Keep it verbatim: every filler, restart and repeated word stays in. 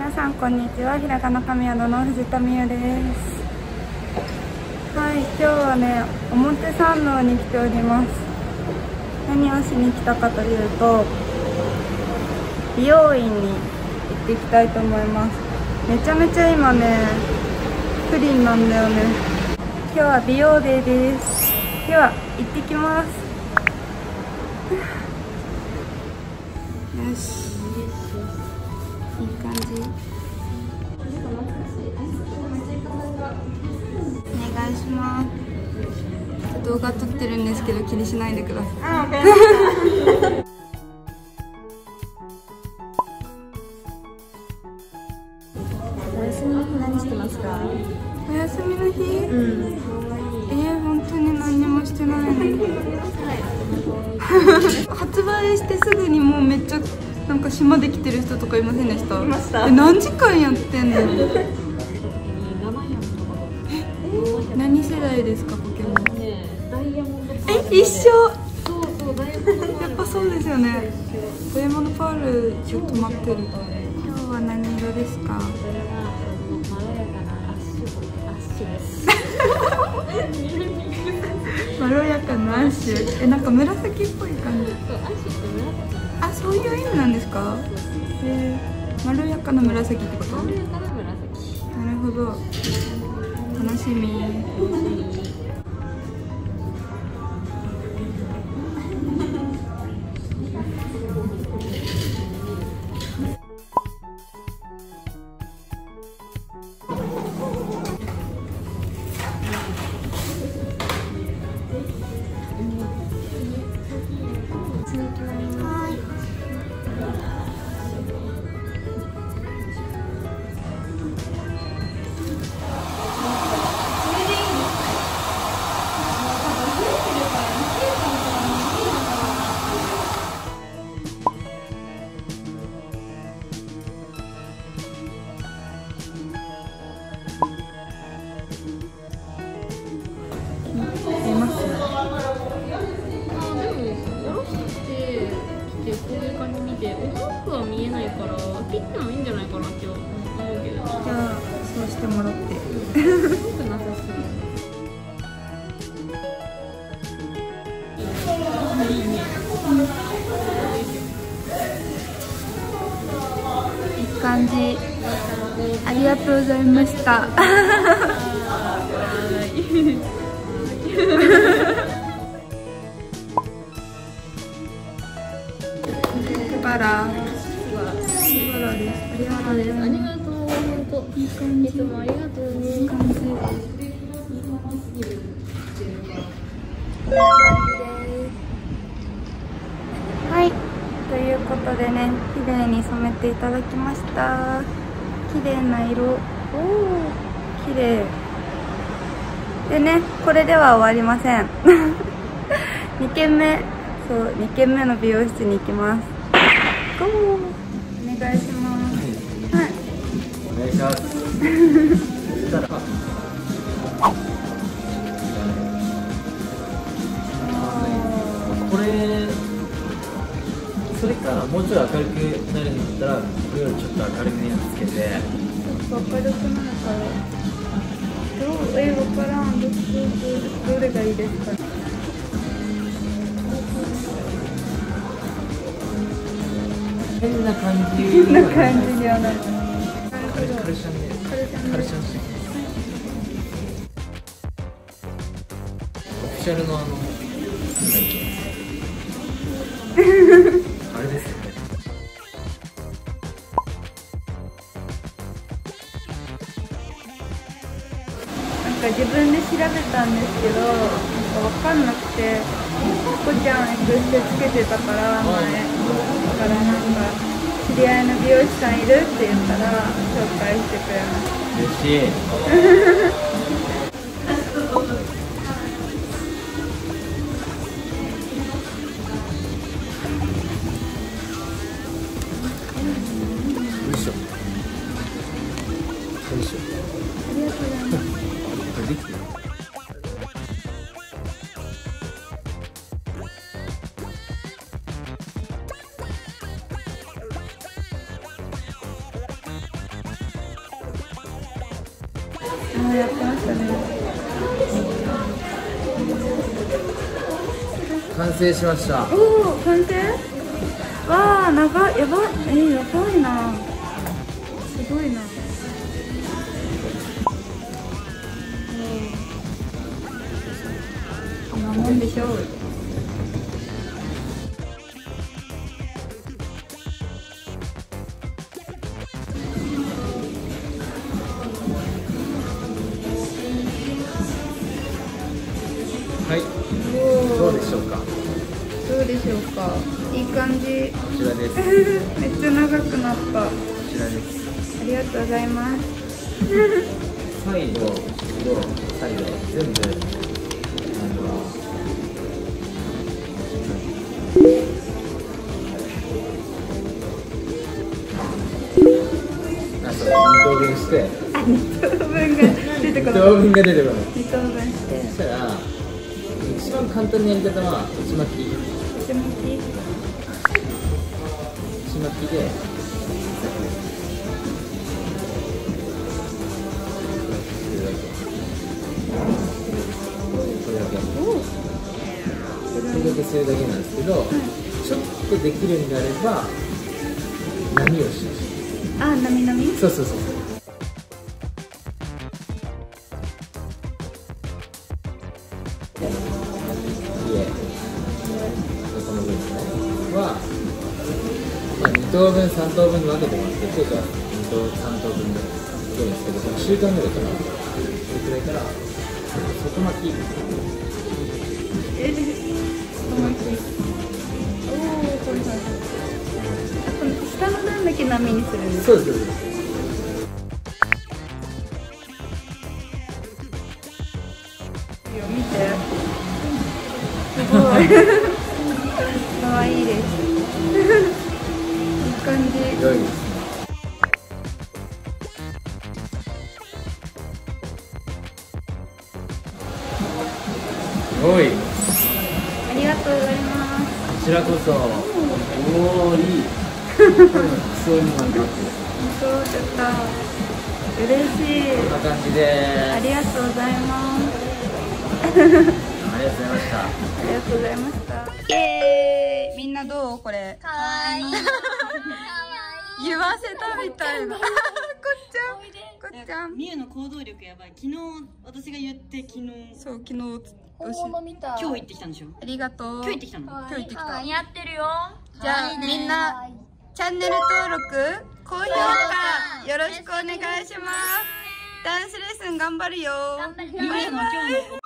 皆さんこんにちは、ひらがな神宿の藤田美優です。はい、今日はね、表参道に来ております。何をしに来たかというと、美容院に行ってきたいと思います。めちゃめちゃ今ね、不倫なんだよね。今日は美容デーです。では、行ってきます。よし、いい感じ。お願いします。動画撮ってるんですけど気にしないでください。お休みの日何してますか？お休みの日？うん、ええー、本当に何もしてない。発売してすぐにもうめっちゃ。なんか島で来てる人とかいませんでした？いました。え、何時間やってんの？え、何世代ですか、ポケモン？え、一緒。そうそう、ダイヤモンドパール。やっぱそうですよね。ダイヤモンドパールちょっと待ってる。今日は何色ですか？これはまろやかなアッシュ、アッシュです。まろやかなアッシュ。え、なんか紫っぽい感じ。あ、そういう意味なんですか？えー、まろやかな紫ってこと？まろやかな紫。なるほど。楽しみ。してもらっていい感じ。ありがとうございました。バラ。バラです。ありがとうございます。いい感じ。いつもありがとうね。いい感じ。はい、ということでね、綺麗に染めていただきました。綺麗な色。おお、綺麗。でね、これでは終わりません。に軒目、そう、に軒目の美容室に行きます。ゴー。お願いします。お願いします。これ、それかもうちょっと明るくなるんだったら、夜ちょっと明るくにつけて。明るくなるから。どう、え、分からん、どっち、どれがいいですか。変な感じ。変な感じにはなる。カルシャンね。カルシャンしてきます。オフィシャルのあのなんだっけあれですよね。なんか自分で調べたんですけど、なんかわかんなくて、こちゃんエクステつけてたから前、だからなんか。知り合いの美容師さんいるって言ったら紹介してくれます。嬉しい。よいしょよいしょ。ありがとうございます。できてる。あ、やってましたね。完成しました。おお、完成？わあ、長い、やばい、えー、やばいな。すごいな。こんなもんでしょう。はい、どうでしょうか。どうでしょうか。いい感じ。こちらです。めっちゃ長くなった。こちらです。ありがとうございます。最後、色、最後、全部。あと、二等分して。あ、二等分が出てこない。二等分が出てこない。二等分して。そしたら。一番簡単なやり方は内巻き。内巻き。内巻きで。これだけ。これだけするだけなんですけど、ちょっとできるんであれば波をします。あ、波波？そうそうそうそう。は、に等分、さん等分に分けてもらって、今日はに等分、さん等分でどうですけど、その習慣ぐらいから、それくらいから、外巻き。え、外巻き。おお、これだ。あ、この下の段だけ波にするんですか？そうです、そうです。見て。すごい。可愛いです。いい感じ。良いですね。おい。ありがとうございます。こちらこそ。おお、いい。そういうのがあって。そうちょっと嬉しい。こんな感じです。ありがとうございます。ありがとうございました。ありがとうございました。イエーイ。みんなどうこれ。かわいい。言わせたみたいな。こっちゃん。こっちゃん。みゆの行動力やばい。昨日、私が言って、昨日。そう、昨日。今日行ってきたんでしょ。ありがとう。今日行ってきたの。今日行ってきた。似合ってるよ。じゃあ、みんな。チャンネル登録、高評価、よろしくお願いします。ダンスレッスン頑張るよ。バイバイ。